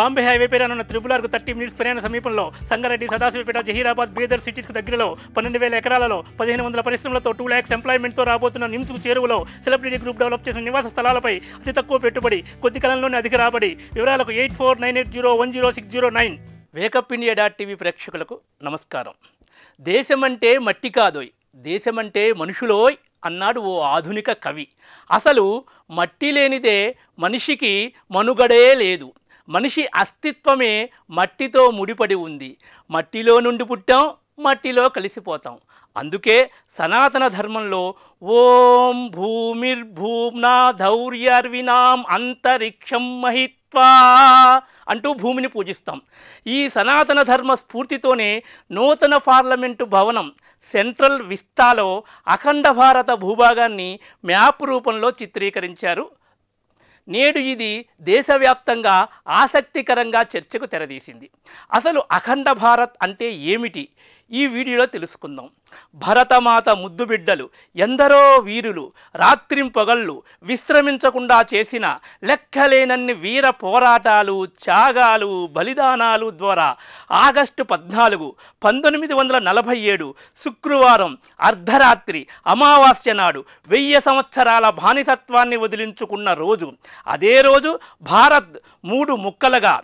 Bombay highway పై రానున్న త్రిపులార్కు 30 నిమిషాల ప్రయాణ సమీపంలో సంగారెడ్డి, సదాశివపేట, జహీరాబాద్, బీదర్ సిటీస్కు దగ్గరలో 12000 ఎకరాలలో 1500 పరిశ్రమలతో 2 lakhs ఎంప్లాయ్మెంట్తో రాబోతున్న నిమ్స్ చేరువలో సెలబ్రిటీ గ్రూప్ డెవలప్ చేసిన నివాస స్థలాలపై అతి తక్కువ పెట్టుబడి, కొద్ది కాలంలోనే అధిక రాబడి. వివరాలకు 8498010609. వేకప్ ఇండియా .tv ప్రేక్షకులకు నమస్కారం. దేశమంటే మట్టి కాదోయ్, దేశమంటే మనుషులోయ్ అన్నాడు ఓ ఆధునిక కవి. అసలు మట్టి లేనిదే మనిషికి మనుగడే లేదు. మనిషి అస్తిత్వమే మట్టితో ముడిపడి ఉంది. మట్టిలో నుండి పుట్టాం, మట్టిలో కలిసిపోతాం. అందుకే సనాతన ధర్మంలో ఓం భూమిర్భూమ్నా ధౌర్యర్వినాం అంతరిక్షం మహిత్ అంటూ భూమిని పూజిస్తాం. ఈ సనాతన ధర్మ స్ఫూర్తితోనే నూతన పార్లమెంటు భవనం సెంట్రల్ విస్తాలో అఖండ భారత భూభాగాన్ని మ్యాప్ రూపంలో చిత్రీకరించారు. నేడు ఇది దేశవ్యాప్తంగా ఆసక్తికరంగా చర్చకు తెరదీసింది. అసలు అఖండ భారత్ అంటే ఏమిటి? ఈ వీడియోలో తెలుసుకుందాం. భరతమాత ముద్దు బిడ్డలు, ఎందరో వీరులు రాత్రింపగళ్ళు విశ్రమించకుండా చేసిన లెక్కలేనన్ని వీర పోరాటాలు, త్యాగాలు, బలిదానాలు ద్వారా ఆగస్టు 14, 1947 శుక్రవారం అర్ధరాత్రి అమావాస్య నాడు 1000 సంవత్సరాల బానిసత్వాన్ని వదిలించుకున్న రోజు. అదే రోజు భారత్ 3 ముక్కలుగా,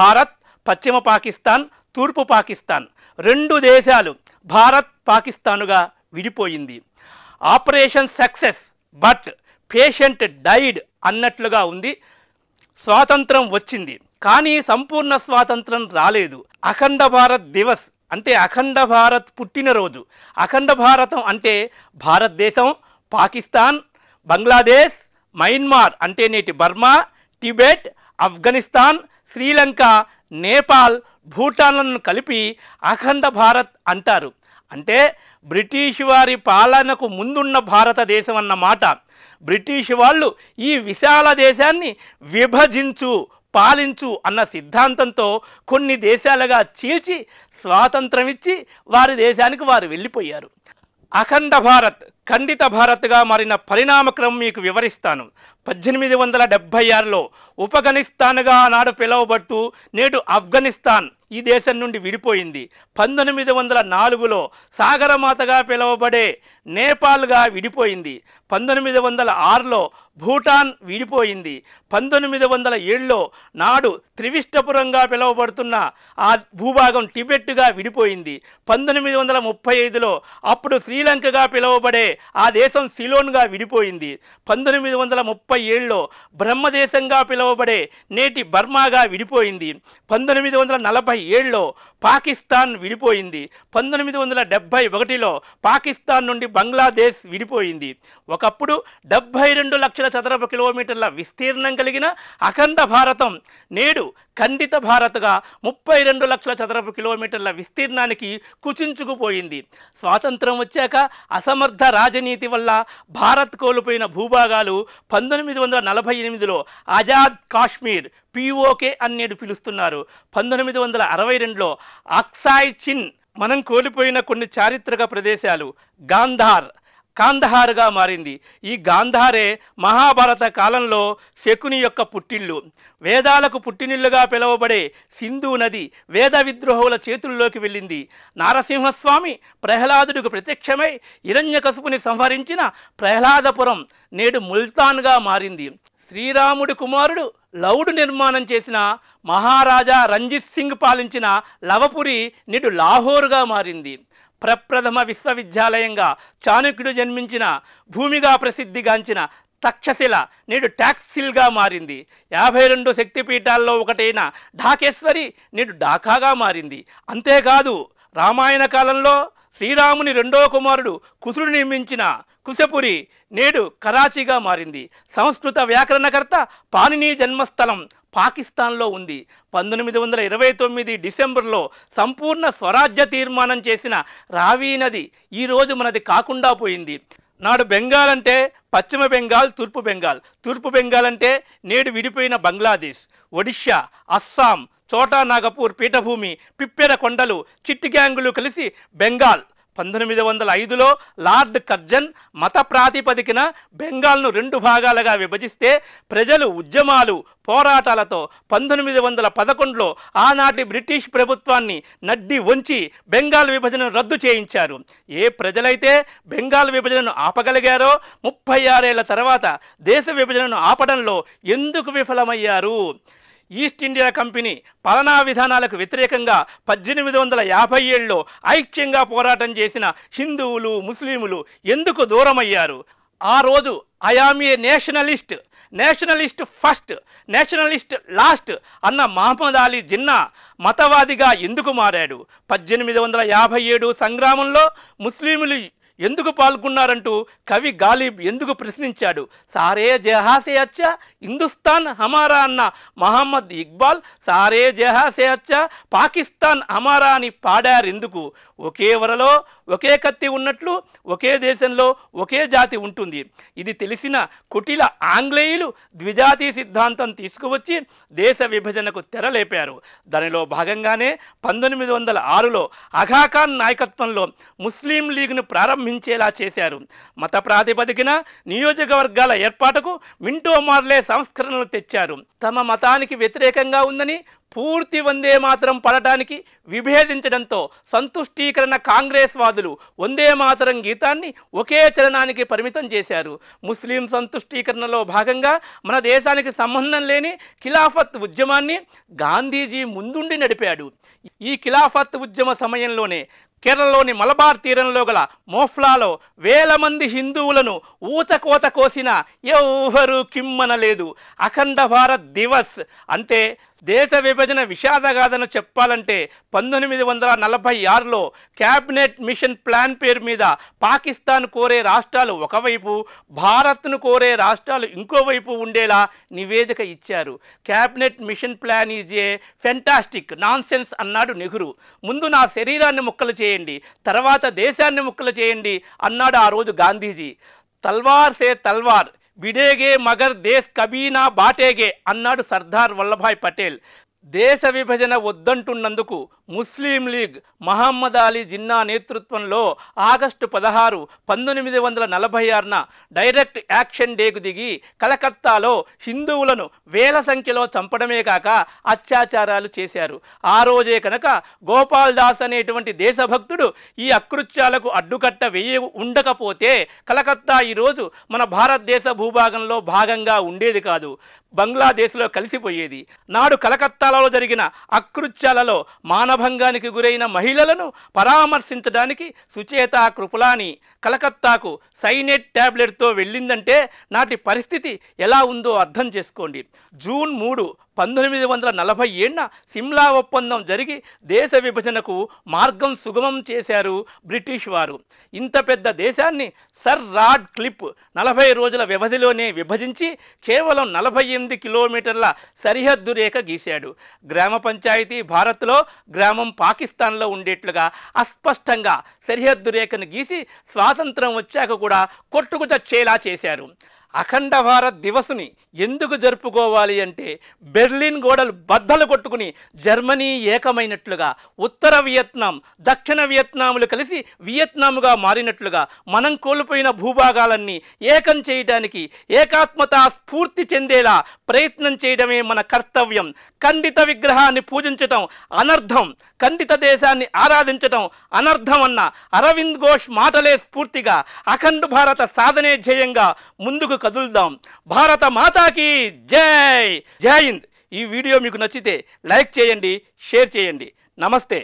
భారత్, పశ్చిమ పాకిస్తాన్, తూర్పు పాకిస్తాన్, 2 దేశాలు భారత్ పాకిస్తానుగా విడిపోయింది. Operation success but patient died అన్నట్లుగా ఉంది. స్వాతంత్రం వచ్చింది కానీ సంపూర్ణ స్వాతంత్రం రాలేదు. అఖండ భారత్ దివస్ అంటే అఖండ భారత్ పుట్టినరోజు. అఖండ భారతం అంటే భారతదేశం, పాకిస్తాన్, బంగ్లాదేశ్, మయన్మార్ అంటే నేటి బర్మా, టిబెట్, ఆఫ్ఘనిస్తాన్, శ్రీలంక, నేపాల్, భూటాన్లను కలిపి అఖండ భారత్ అంటారు. అంటే బ్రిటిష్ వారి పాలనకు ముందున్న భారతదేశం అన్నమాట. బ్రిటిష్ వాళ్ళు ఈ విశాల దేశాన్ని విభజించు, పాలించు అన్న సిద్ధాంతంతో కొన్ని దేశాలుగా చీల్చి స్వాతంత్రం ఇచ్చి వారి దేశానికి వారు వెళ్ళిపోయారు. అఖండ భారత్ ఖండిత భారత్గా మారిన పరిణామక్రమం మీకు వివరిస్తాను. 1876లో ఉపఘనిస్తాన్గా నాడు పిలువబడుతూ నేడు ఆఫ్ఘనిస్తాన్ ఈ దేశం నుండి విడిపోయింది. 1904లో సాగరమాతగా పిలువబడే నేపాల్గా విడిపోయింది. 1906లో భూటాన్ విడిపోయింది. 1907లో నాడు త్రివిష్టపురంగా పిలువబడుతున్న ఆ భూభాగం టిబెట్గా విడిపోయింది. 1935లో అప్పుడు శ్రీలంకగా పిలువబడే ఆ దేశం సిలోన్గా విడిపోయింది. 1937లో బ్రహ్మదేశంగా పిలువబడే నేటి బర్మాగా విడిపోయింది. 1947లో పాకిస్తాన్ విడిపోయింది. 1971లో పాకిస్తాన్ నుండి బంగ్లాదేశ్ విడిపోయింది. ఒకప్పుడు 72 లక్షల చదరపు కిలోమీటర్ల విస్తీర్ణం కలిగిన అఖండ భారతం నేడు ఖండిత భారత్గా 32 లక్షల చదరపు కిలోమీటర్ల విస్తీర్ణానికి కుచించుకుపోయింది. స్వాతంత్రం వచ్చాక అసమర్థ రాజనీతి వల్ల భారత్ కోల్పోయిన భూభాగాలు 1948లో ఆజాద్ కాశ్మీర్, పిఓకే అని నేడు పిలుస్తున్నారు. 1962లో అక్సాయ్ చిన్, మనం కోల్పోయిన కొన్ని చారిత్రక ప్రదేశాలు కాందహార్గా మారింది. ఈ గాంధారే మహాభారత కాలంలో శకుని యొక్క పుట్టిల్లు. వేదాలకు పుట్టినిల్లుగా పిలువబడే సింధు నది వేద విద్రోహుల చేతుల్లోకి వెళ్ళింది. నారసింహస్వామి ప్రహ్లాదుడికి ప్రత్యక్షమై హిరణ్యకశిపుని సంహరించిన ప్రహ్లాదపురం నేడు ముల్తాన్గా మారింది. శ్రీరాముడి కుమారుడు లౌడ్ నిర్మాణం చేసిన మహారాజా రంజిత్ సింగ్ పాలించిన లవపురి నేడు లాహోర్గా మారింది. ప్రప్రథమ విశ్వవిద్యాలయంగా చాణుక్యుడు జన్మించిన భూమిగా ప్రసిద్ధిగాంచిన తక్షశిల నేడు టాక్సిల్గా మారింది. 52 శక్తిపీఠాల్లో ఒకటైన ఢాకేశ్వరి నేడు ఢాకాగా మారింది. అంతేకాదు, రామాయణ కాలంలో శ్రీరాముని 2వ కుమారుడు కుసుడు నిర్మించిన కుశపురి నేడు కరాచీగా మారింది. సంస్కృత వ్యాకరణకర్త పాణిని జన్మస్థలం పాకిస్తాన్లో ఉంది. 1929 డిసెంబర్లో సంపూర్ణ స్వరాజ్య తీర్మానం చేసిన రావి నది ఈరోజు మనది కాకుండా పోయింది. నాడు బెంగాల్ అంటే పశ్చిమ బెంగాల్, తూర్పు బెంగాల్, తూర్పు బెంగాల్ అంటే నేడు విడిపోయిన బంగ్లాదేశ్, ఒడిషా, అస్సాం, చోటా నాగపూర్ పీఠభూమి, పిప్పెర కొండలు, చిట్టి గ్యాంగులు కలిసి బెంగాల్, 1905లో లార్డ్ కర్జన్ మత ప్రాతిపదికన బెంగాల్ను రెండు భాగాలుగా విభజిస్తే ప్రజలు ఉద్యమాలు పోరాటాలతో 1911లో ఆనాటి బ్రిటిష్ ప్రభుత్వాన్ని నడ్డి వంచి బెంగాల్ విభజనను రద్దు చేయించారు. ఏ ప్రజలైతే బెంగాల్ విభజనను ఆపగలిగారో 36 ఏళ్ల తర్వాత దేశ విభజనను ఆపడంలో ఎందుకు విఫలమయ్యారు? ఈస్ట్ ఇండియా కంపెనీ పాలనా విధానాలకు వ్యతిరేకంగా 1857లో ఐక్యంగా పోరాటం చేసిన హిందువులు ముస్లింలు ఎందుకు దూరమయ్యారు? ఆ రోజు I am a nationalist, nationalist first, nationalist last అన్న మహమ్మద్ అలీ జిన్నా మతవాదిగా ఎందుకు మారాడు? 1857 సంగ్రామంలో ముస్లింలు ఎందుకు పాల్గొన్నారంటూ కవి గాలిబ్ ఎందుకు ప్రశ్నించాడు? సారే జహాసే అచ్చా హిందుస్థాన్ హమారా అన్న మహమ్మద్ ఇక్బాల్ సారే జహాసే అచ్చా పాకిస్తాన్ హమారా అని పాడారు ఎందుకు? ఒకే వరలో ఒకే కత్తి ఉన్నట్లు ఒకే దేశంలో ఒకే జాతి ఉంటుంది. ఇది తెలిసిన కుటిల ఆంగ్లేయులు ద్విజాతి సిద్ధాంతం తీసుకువచ్చి దేశ విభజనకు తెరలేపారు. దానిలో భాగంగానే 1906లో అఘాఖాన్ నాయకత్వంలో ముస్లిం లీగ్ను ప్రారంభించారు చేశారు. మత ప్రాతిపదికన నియోజకవర్గాల ఏర్పాటుకు మింటో మార్లే సంస్కరణలు తెచ్చారు. తమ మతానికి వ్యతిరేకంగా ఉందని పూర్తి వందే మాతరం పడటానికి విభేదించడంతో సంతుష్టీకరణ కాంగ్రెస్ వాదులు వందే మాతరం గీతాన్ని ఒకే చరణానికి పరిమితం చేశారు. ముస్లిం సంతుష్టీకరణలో భాగంగా మన దేశానికి సంబంధం లేని ఖిలాఫత్ ఉద్యమాన్ని గాంధీజీ ముందుండి నడిపాడు. ఈ ఖిలాఫత్ ఉద్యమ సమయంలోనే కేరళలోని మలబార్ తీరంలో గల మోఫ్లాలో 1000 మంది హిందువులను ఊచకోత కోసిన ఎవ్వరూ కిమ్మనలేదు. అఖండ భారత్ దివస్ అంటే దేశ విభజన విషాదగాథను చెప్పాలంటే 1946లో క్యాబినెట్ మిషన్ ప్లాన్ పేరు మీద పాకిస్తాన్ కోరే రాష్ట్రాలు ఒకవైపు, భారత్ను కోరే రాష్ట్రాలు ఇంకోవైపు ఉండేలా నివేదిక ఇచ్చారు. Cabinet mission plan is a fantastic nonsense అన్నాడు నెహ్రూ. ముందు నా శరీరాన్ని ముక్కలు చేయండి, తర్వాత దేశాన్ని ముక్కలు చేయండి అన్నాడు ఆ రోజు గాంధీజీ. తల్వార్ సే తల్వార్ బిడేగే మగర్ దేశ్ కబీనా బాటేగే అన్నాడు సర్దార్ వల్లభాయ్ పటేల్. దేశ విభజన వద్దంటున్నందుకు ముస్లిం లీగ్ మహమ్మద్ అలీ జిన్నా నేతృత్వంలో ఆగస్టు 16, 1946న డైరెక్ట్ యాక్షన్ డేకు దిగి కలకత్తాలో హిందువులను వేల సంఖ్యలో చంపడమే కాక అత్యాచారాలు చేశారు. ఆ రోజే కనుక గోపాల్ దాస్ అనేటువంటి దేశభక్తుడు ఈ అకృత్యాలకు అడ్డుకట్ట వేయ ఉండకపోతే కలకత్తా ఈరోజు మన భారతదేశ భూభాగంలో భాగంగా ఉండేది కాదు, బంగ్లాదేశ్లో కలిసిపోయేది. నాడు కలకత్తాలో జరిగిన అకృత్యాలలో మానభంగానికి గురైన మహిళలను పరామర్శించడానికి సుచేతా కృపులాని కలకత్తాకు సైనేట్ ట్యాబ్లెట్తో వెళ్ళిందంటే నాటి పరిస్థితి ఎలా ఉందో అర్థం చేసుకోండి. జూన్ 3, 1947న సిమ్లా ఒప్పందం జరిగి దేశ విభజనకు మార్గం సుగమం చేశారు బ్రిటిష్ వారు. ఇంత పెద్ద దేశాన్ని సర్ రాడ్ క్లిప్ 40 రోజుల వ్యవధిలోనే విభజించి కేవలం 48 కిలోమీటర్ల సరిహద్దు రేఖ గీశాడు. గ్రామ పంచాయతీ భారత్లో, గ్రామం పాకిస్తాన్లో ఉండేట్లుగా అస్పష్టంగా సరిహద్దు రేఖను గీసి స్వాతంత్రం వచ్చాక కూడా కొట్టుకు చచ్చేలా చేశారు. అఖండ భారత్ దివస్ని ఎందుకు జరుపుకోవాలి అంటే బెర్లిన్ గోడలు బద్దలు కొట్టుకుని జర్మనీ ఏకమైనట్లుగా, ఉత్తర వియత్నాం దక్షిణ వియత్నాములు కలిసి వియత్నాముగా మారినట్లుగా మనం కోల్పోయిన భూభాగాలన్నీ ఏకం చేయడానికి ఏకాత్మతా స్ఫూర్తి చెందేలా ప్రయత్నం చేయడమే మన కర్తవ్యం. ఖండిత విగ్రహాన్ని పూజించటం అనర్థం, ఖండిత దేశాన్ని ఆరాధించటం అనర్థం అన్న అరవింద్ ఘోష్ మాటలే స్ఫూర్తిగా అఖండ భారత సాధనే ధ్యేయంగా ముందుకు కదులుదాం. భారత మాతాకి జై. జై హింద్. ఈ వీడియో మీకు నచ్చితే లైక్ చేయండి, షేర్ చేయండి. నమస్తే.